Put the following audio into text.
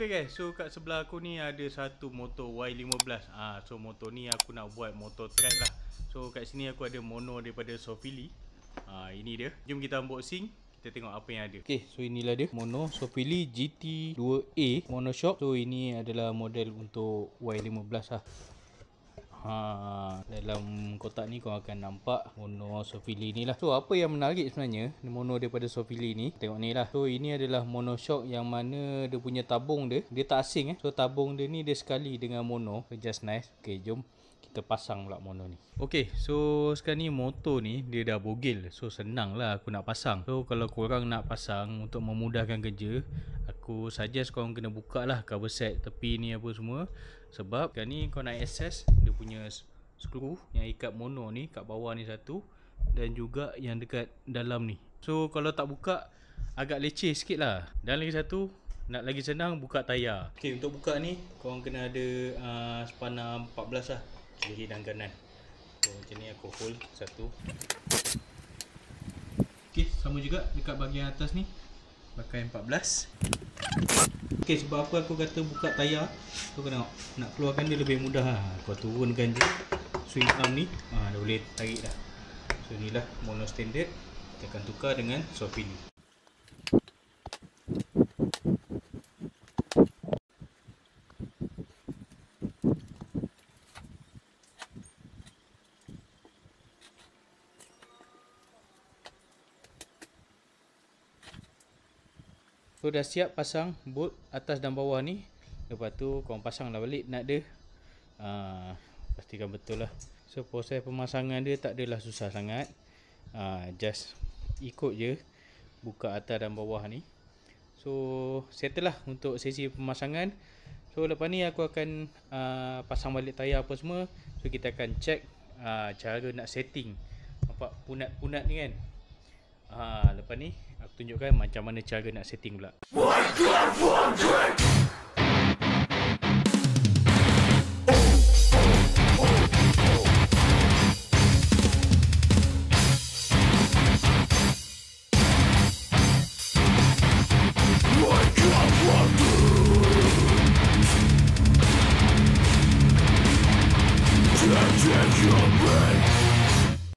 Okay guys, so kat sebelah aku ni ada satu motor Y15. So motor ni aku nak buat motor track lah. So kat sini aku ada mono daripada Solfili. Ini dia. Jom kita unboxing, kita tengok apa yang ada. Okay, so inilah dia mono Solfili GT-2A Monoshock. So ini adalah model untuk Y15 lah. Dalam kotak ni kau akan nampak mono Solfili ni lah. So apa yang menarik sebenarnya mono daripada Solfili ni, tengok ni lah. So ini adalah Monoshock yang mana dia punya tabung dia, dia tak asing. So tabung dia ni dia sekali dengan mono, so just nice. Okay, jom kita pasang pula mono ni. Okay, so sekarang ni motor ni dia dah bogil, so senang lah aku nak pasang. So kalau korang nak pasang, untuk memudahkan kerja, aku suggest korang kena buka lah cover set tepi ni apa semua. Sebab sekarang ni kau nak access dia punya skru yang ikat mono ni kat bawah ni satu, dan juga yang dekat dalam ni. So kalau tak buka agak leceh sikit lah. Dan lagi satu, nak lagi senang, buka tayar. Okay, untuk buka ni korang kena ada spanner 14 lah, kiri dan kanan. So macam ni aku hold satu. Okay, sama juga dekat bahagian atas ni, pakai 14. Okay, sebab apa aku kata buka tayar, kau kena nak keluarkan dia lebih mudah lah. Kau turunkan je swing arm ni, dah boleh tarik dah. So inilah mono standard, kita akan tukar dengan Solfili. So dah siap pasang bolt atas dan bawah ni. Lepas tu korang pasang lah balik nut dia. Pastikan betul lah. So proses pemasangan dia tak adalah susah sangat. Just ikut je, buka atas dan bawah ni. So settle lah untuk sesi pemasangan. So lepas ni aku akan pasang balik tayar apa semua. So kita akan check cara nak setting. Nampak punat-punat ni kan. Lepas ni aku tunjukkan macam mana cara nak setting pula. Take your breath.